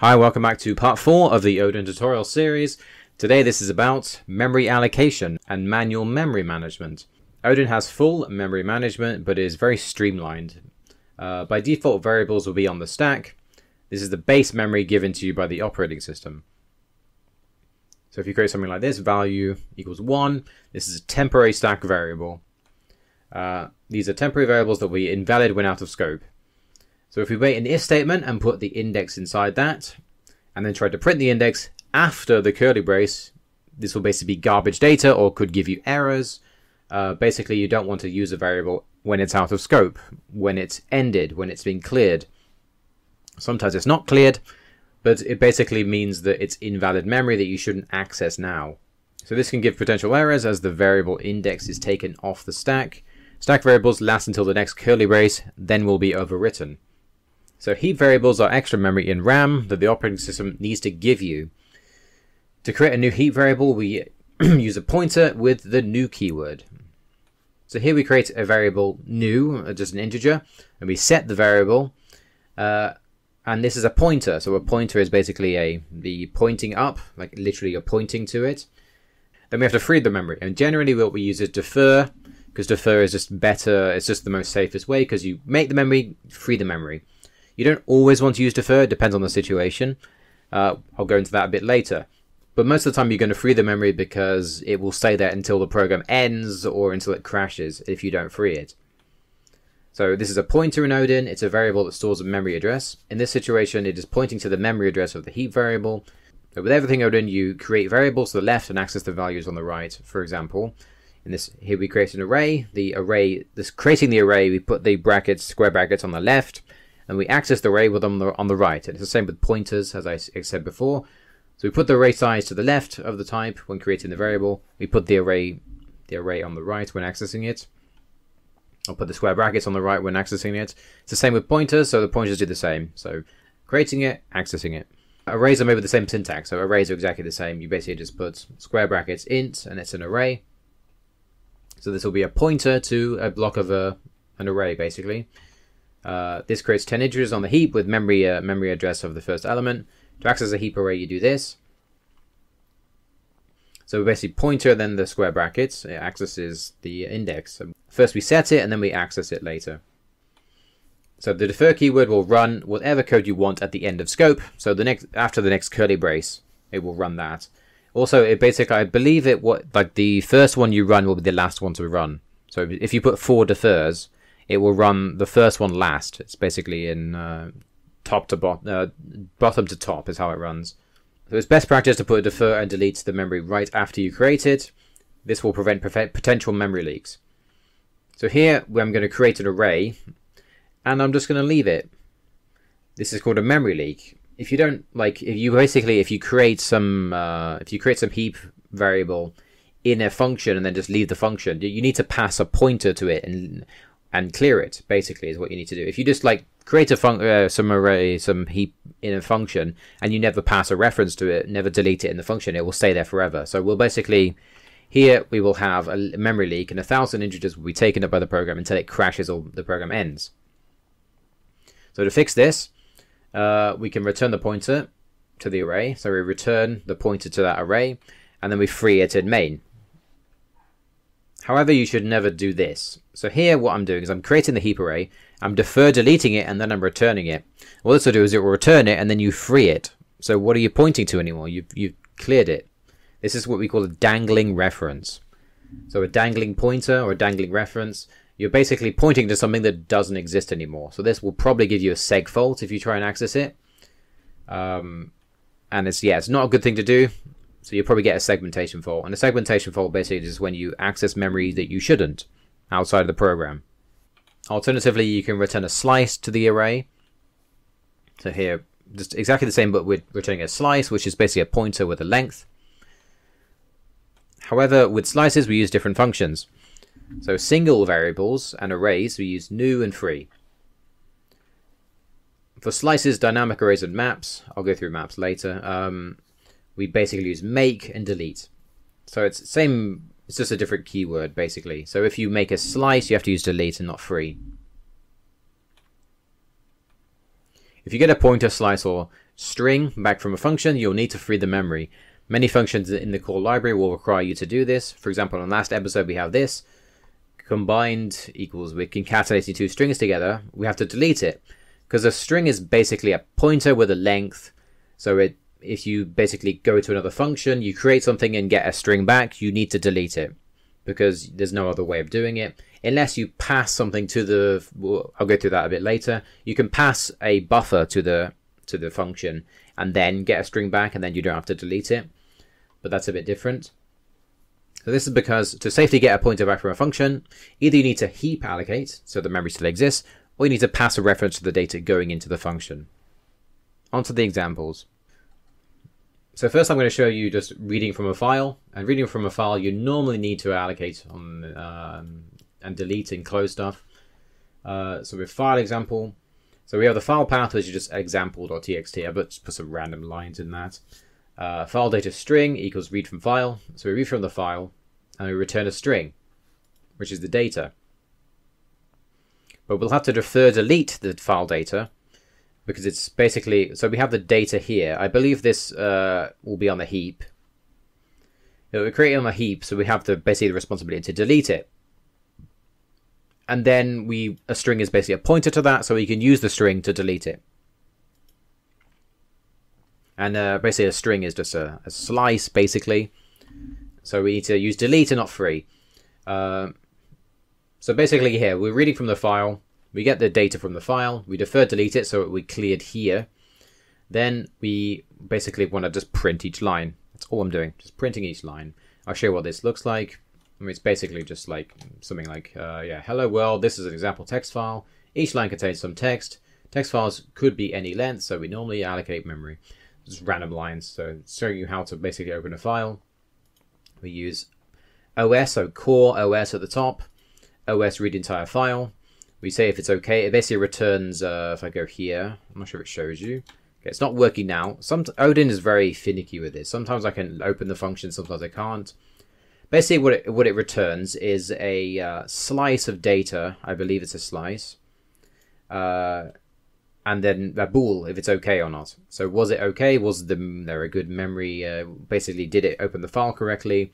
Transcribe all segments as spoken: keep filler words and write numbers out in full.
Hi, welcome back to part four of the Odin tutorial series. Today this is about memory allocation and manual memory management. Odin has full memory management but is very streamlined. Uh, by default, variables will be on the stack. This is the base memory given to you by the operating system. So if you create something like this, value equals one, this is a temporary stack variable. Uh, these are temporary variables that will be invalid when out of scope. So if we wait an if statement and put the index inside that, and then try to print the index after the curly brace, this will basically be garbage data or could give you errors. Uh, basically, you don't want to use a variable when it's out of scope, when it's ended, when it's been cleared. Sometimes it's not cleared, but it basically means that it's invalid memory that you shouldn't access now. So this can give potential errors as the variable index is taken off the stack. Stack variables last until the next curly brace, then will be overwritten. So heap variables are extra memory in RAM that the operating system needs to give you. To create a new heap variable, we use a pointer with the new keyword. So here we create a variable new, just an integer, and we set the variable. Uh, and this is a pointer. So a pointer is basically a the pointing up, like literally you're pointing to it. Then we have to free the memory. And generally what we use is defer, because defer is just better. It's just the most safest way, because you make the memory, free the memory. You don't always want to use defer, it depends on the situation. Uh, I'll go into that a bit later. But most of the time you're going to free the memory because it will stay there until the program ends or until it crashes if you don't free it. So this is a pointer in Odin, it's a variable that stores a memory address. In this situation it is pointing to the memory address of the heap variable. So with everything Odin, you create variables to the left and access the values on the right, for example. In this, here we create an array. The array, this creating the array, we put the brackets, square brackets on the left, and we access the array with them on the right. And it's the same with pointers, as I said before. So we put the array size to the left of the type when creating the variable. We put the array, the array on the right when accessing it. I'll put the square brackets on the right when accessing it. It's the same with pointers, so the pointers do the same. So creating it, accessing it. Arrays are made with the same syntax, so arrays are exactly the same. You basically just put square brackets int, and it's an array. So this will be a pointer to a block of a, an array, basically. Uh, this creates ten integers on the heap with memory uh, memory address of the first element. To access a heap array, you do this. So basically pointer, then the square brackets, it accesses the index. So first we set it and then we access it later. So the defer keyword will run whatever code you want at the end of scope. So the next after the next curly brace, it will run that. Also, it basically, I believe it what like the first one you run will be the last one to run. So if you put four defers, it will run the first one last. It's basically in uh, top to bot uh, bottom to top is how it runs. So it's best practice to put a defer and delete the memory right after you create it. This will prevent potential memory leaks. So here I'm going to create an array and I'm just going to leave it. This is called a memory leak. If you don't like, if you basically, if you create some, uh, if you create some heap variable in a function and then just leave the function, you need to pass a pointer to it and and clear it, basically, is what you need to do. If you just like create a fun uh, some array, some heap in a function, and you never pass a reference to it, never delete it in the function, it will stay there forever. So we'll basically, here we will have a memory leak, and a thousand integers will be taken up by the program until it crashes or the program ends. So to fix this, uh, we can return the pointer to the array. So we return the pointer to that array, and then we free it in main. However, you should never do this. So here what I'm doing is I'm creating the heap array, I'm defer deleting it, and then I'm returning it. What this will do is it will return it and then you free it. So what are you pointing to anymore? You've, you've cleared it. This is what we call a dangling reference. So a dangling pointer or a dangling reference, you're basically pointing to something that doesn't exist anymore. So this will probably give you a seg fault if you try and access it. Um, and it's, yeah, it's not a good thing to do. So you'll probably get a segmentation fault. And a segmentation fault basically is when you access memory that you shouldn't outside of the program. Alternatively, you can return a slice to the array. So here, just exactly the same, but we're returning a slice, which is basically a pointer with a length. However, with slices, we use different functions. So single variables and arrays, we use new and free. For slices, dynamic arrays and maps, I'll go through maps later. Um, We basically use make and delete. So it's the same, it's just a different keyword basically. So if you make a slice, you have to use delete and not free. If you get a pointer, slice, or string back from a function, you'll need to free the memory. Many functions in the core library will require you to do this. For example, in the last episode we have this, combined equals, we're concatenating two strings together, we have to delete it. Because a string is basically a pointer with a length, so it, if you basically go to another function, you create something and get a string back, you need to delete it. Because there's no other way of doing it. Unless you pass something to the, well, I'll go through that a bit later, you can pass a buffer to the to the function and then get a string back and then you don't have to delete it. But that's a bit different. So this is because to safely get a pointer back from a function, either you need to heap allocate, so the memory still exists, or you need to pass a reference to the data going into the function. Onto the examples. So first I'm going to show you just reading from a file, and reading from a file you normally need to allocate on um, and delete and close stuff. Uh, so with file example, so we have the file path, which is just example dot t x t, but just put some random lines in that. Uh, file data string equals read from file. So we read from the file and we return a string, which is the data. But we'll have to defer delete the file data because it's basically, so we have the data here. I believe this uh, will be on the heap. It will create on the heap, so we have the basically the responsibility to delete it. And then we, a string is basically a pointer to that, so we can use the string to delete it. And uh, basically a string is just a, a slice, basically. So we need to use delete and not free. Uh, so basically here, we're reading from the file. We get the data from the file. We defer delete it, so we cleared here. Then we basically want to just print each line. That's all I'm doing, just printing each line. I'll show you what this looks like. I mean, it's basically just like something like, uh, yeah, hello world, this is an example text file. Each line contains some text. Text files could be any length, so we normally allocate memory. Just random lines, so showing you how to basically open a file. We use O S, so core O S at the top, O S read entire file. We say if it's okay, it basically returns, uh, if I go here, I'm not sure if it shows you. Okay, it's not working now. Some, Odin is very finicky with this. Sometimes I can open the function, sometimes I can't. Basically what it, what it returns is a uh, slice of data, I believe it's a slice, uh, and then a bool if it's okay or not. So was it okay? Was the, there a good memory? Uh, basically did it open the file correctly?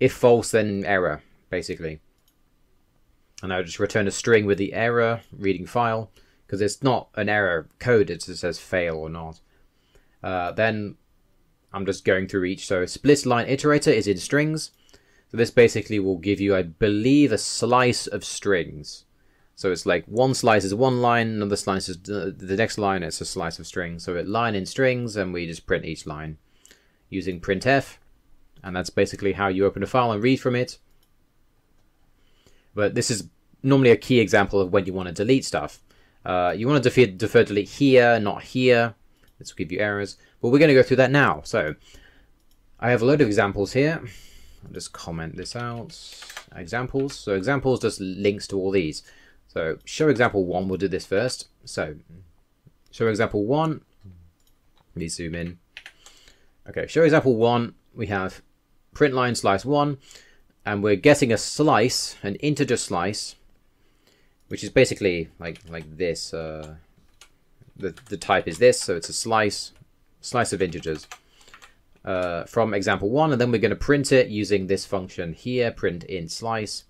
If false, then error, basically. And I would just return a string with the error reading file, because it's not an error code, it just says fail or not. Uh, then I'm just going through each, so split line iterator is in strings. So this basically will give you, I believe, a slice of strings. So it's like one slice is one line, another slice is the next line, it's a slice of strings. So it line in strings, and we just print each line using printf. And that's basically how you open a file and read from it. But this is normally a key example of when you want to delete stuff. Uh, you want to defer, defer delete here, not here. This will give you errors. But we're going to go through that now. So I have a load of examples here. I'll just comment this out. Examples. So examples just links to all these. So show example one. We'll do this first. So show example one. Let me zoom in. Okay. Show example one. We have print line slice one, and we're getting a slice, an integer slice, which is basically like like this. Uh, the the type is this, so it's a slice, slice of integers. Uh, from example one, and then we're going to print it using this function here, print in slice,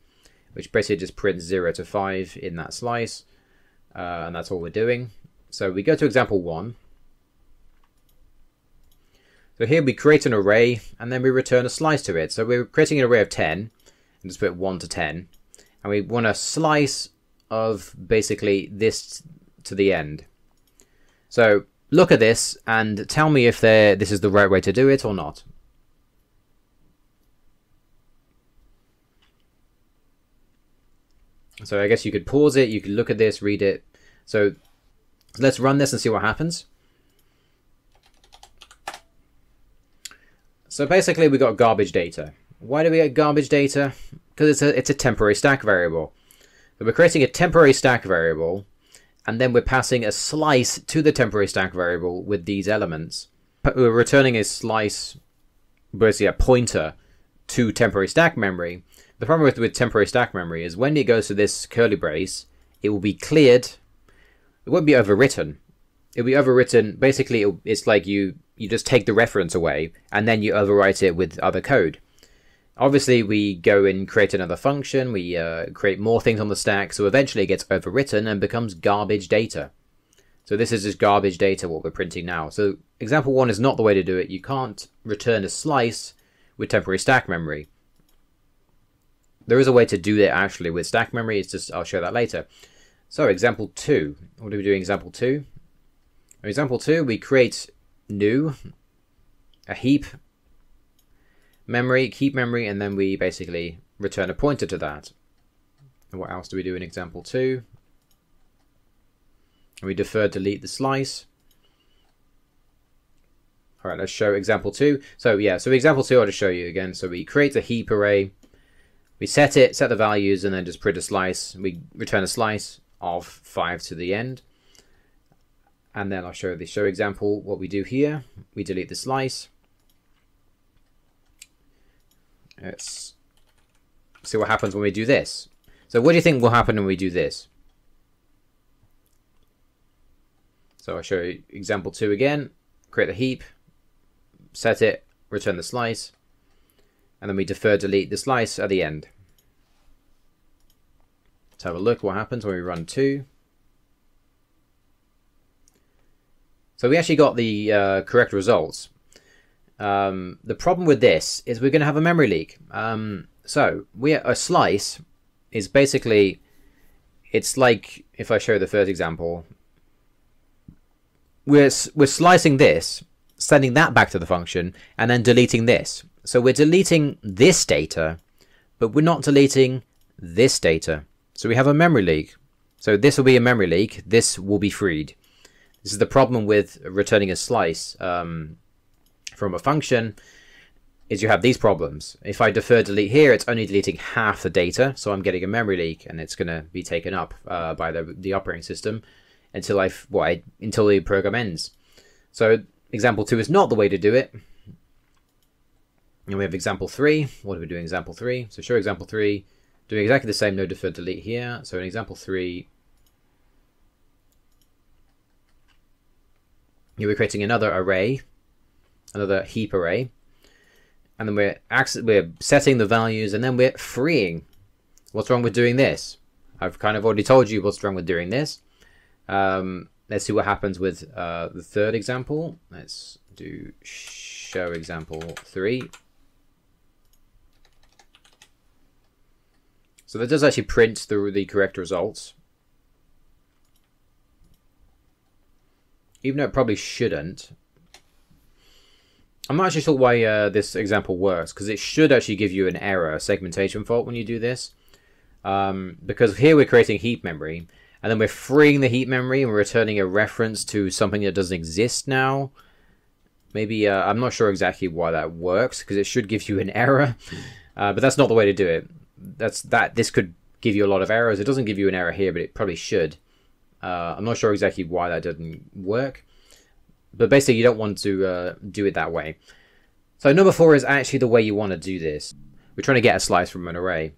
which basically just prints zero to five in that slice, uh, and that's all we're doing. So we go to example one. So here we create an array, and then we return a slice to it. So we're creating an array of ten, and just put one to ten, and we want a slice of basically this to the end. So look at this and tell me if this is the right way to do it or not. So I guess you could pause it, you could look at this, read it. So let's run this and see what happens. So basically we got garbage data. Why do we get garbage data? Because it's a, it's a temporary stack variable. So we're creating a temporary stack variable, and then we're passing a slice to the temporary stack variable with these elements. We're returning a slice, basically a pointer to temporary stack memory. The problem with, with temporary stack memory is when it goes to this curly brace, it will be cleared. It won't be overwritten. it'll be overwritten. Basically, it's like you you just take the reference away and then you overwrite it with other code. Obviously, we go and create another function. We uh, create more things on the stack, so eventually it gets overwritten and becomes garbage data. So this is just garbage data, what we're printing now. So example one is not the way to do it. You can't return a slice with temporary stack memory. There is a way to do that actually with stack memory. It's just, I'll show that later. So example two, what do we do in example two? In example two, we create new, a heap memory, keep memory, and then we basically return a pointer to that. And what else do we do in example two? We defer delete the slice. All right, let's show example two. So yeah, so example two, I'll just show you again. So we create a heap array, we set it, set the values, and then just print a slice. We return a slice of five to the end. And then I'll show the show example, what we do here. We delete the slice. Let's see what happens when we do this. So what do you think will happen when we do this? So I'll show you example two again, create the heap, set it, return the slice, and then we defer delete the slice at the end. Let's have a look what happens when we run two. So we actually got the uh, correct results. Um, the problem with this is we're going to have a memory leak. Um, so we a slice is basically, it's like if I show the first example, We're, we're slicing this, sending that back to the function, and then deleting this. So we're deleting this data, but we're not deleting this data. So we have a memory leak. So this will be a memory leak. This will be freed. This is the problem with returning a slice um, from a function, is you have these problems. If I defer delete here, it's only deleting half the data. So I'm getting a memory leak, and it's going to be taken up uh, by the, the operating system. Until I, well, I until the program ends. So example two is not the way to do it. And we have example three. What are we doing? Example three. So show example three, doing exactly the same. No defer delete here. So in example three, here we're creating another array, another heap array, and then we're we're setting the values, and then we're freeing. What's wrong with doing this? I've kind of already told you what's wrong with doing this. Um, let's see what happens with uh, the third example. Let's do show example three. So that does actually print through the correct results, even though it probably shouldn't. I'm not actually sure why uh, this example works, because it should actually give you an error, a segmentation fault, when you do this, um, because here we're creating heap memory. And then we're freeing the heap memory, and we're returning a reference to something that doesn't exist now. Maybe, uh, I'm not sure exactly why that works, because it should give you an error. Uh, but that's not the way to do it. That's that. This could give you a lot of errors. It doesn't give you an error here, but it probably should. Uh, I'm not sure exactly why that didn't work. But basically, you don't want to uh, do it that way. So number four is actually the way you want to do this. We're trying to get a slice from an array.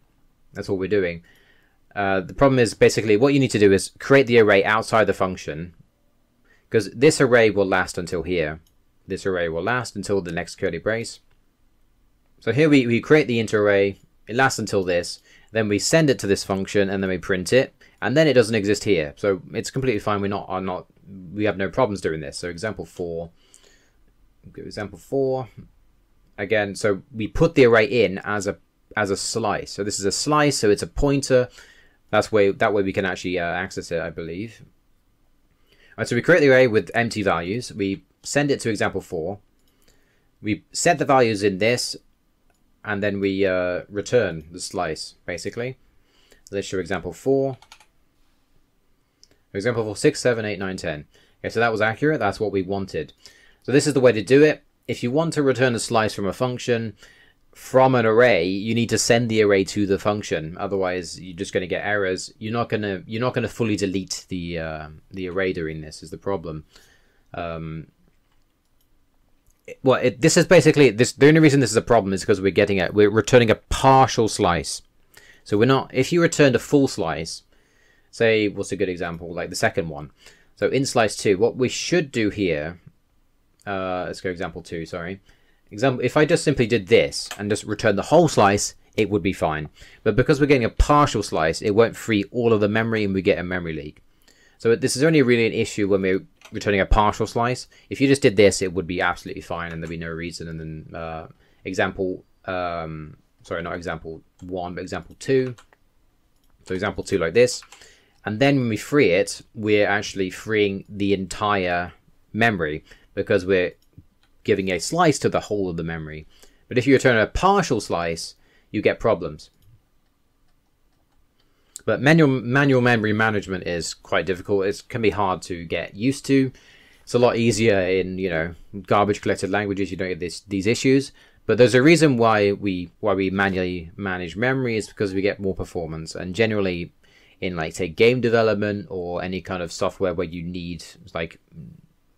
That's what we're doing. Uh, the problem is basically what you need to do is create the array outside the function, because this array will last until here. This array will last until the next curly brace. So here we, we create the int array. It lasts until this. Then we send it to this function, and then we print it. And then it doesn't exist here. So it's completely fine. We're not, are not, we have no problems doing this. So example four, example four, again, so we put the array in as a, as a slice. So this is a slice. So it's a pointer. That's way, that way we can actually uh, access it, I believe. All right, so we create the array with empty values. We send it to example four. We set the values in this, and then we uh, return the slice, basically. Let's show example four. Example four, six, seven, eight, nine, ten. Okay, so that was accurate. That's what we wanted. So this is the way to do it. If you want to return a slice from a function, from an array, you need to send the array to the function. Otherwise, you're just going to get errors. You're not going to you're not going to fully delete the uh, the array during this. Is the problem? Um, it, well, it, this is basically this. The only reason this is a problem is because we're getting a we're returning a partial slice. So we're not. If you returned a full slice, say what's a good example? Like the second one. So in slice two, what we should do here, uh, let's go example two, sorry. Example, if I just simply did this and just return the whole slice, it would be fine. But because we're getting a partial slice, it won't free all of the memory and we get a memory leak. So this is only really an issue when we're returning a partial slice. If you just did this, it would be absolutely fine and there'd be no reason. And then uh, example, um, sorry, not example one, but example two. So example two like this. And then when we free it, we're actually freeing the entire memory because we're giving a slice to the whole of the memory. But if you return a partial slice, you get problems. But manual, manual memory management is quite difficult. It can be hard to get used to. It's a lot easier in, you know, garbage collected languages. You don't get this, these issues. But there's a reason why we why we manually manage memory is because we get more performance. And generally, in like say game development or any kind of software where you need like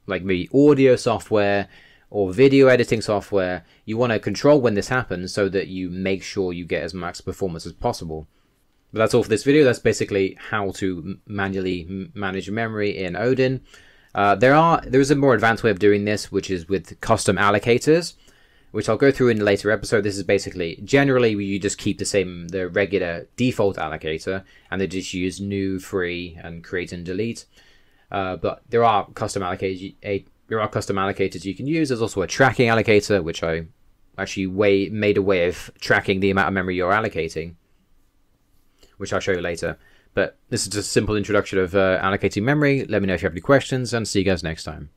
like maybe audio software or video editing software, you want to control when this happens so that you make sure you get as max performance as possible. But that's all for this video. That's basically how to manually manage memory in Odin. Uh, there are there is a more advanced way of doing this, which is with custom allocators, which I'll go through in a later episode. This is basically, generally, you just keep the same, the regular default allocator, and they just use new, free, and create and delete. Uh, but there are custom allocators. There are custom allocators you can use. There's also a tracking allocator, which I actually way, made a way of tracking the amount of memory you're allocating, which I'll show you later. But this is just a simple introduction of uh, allocating memory. Let me know if you have any questions, and see you guys next time.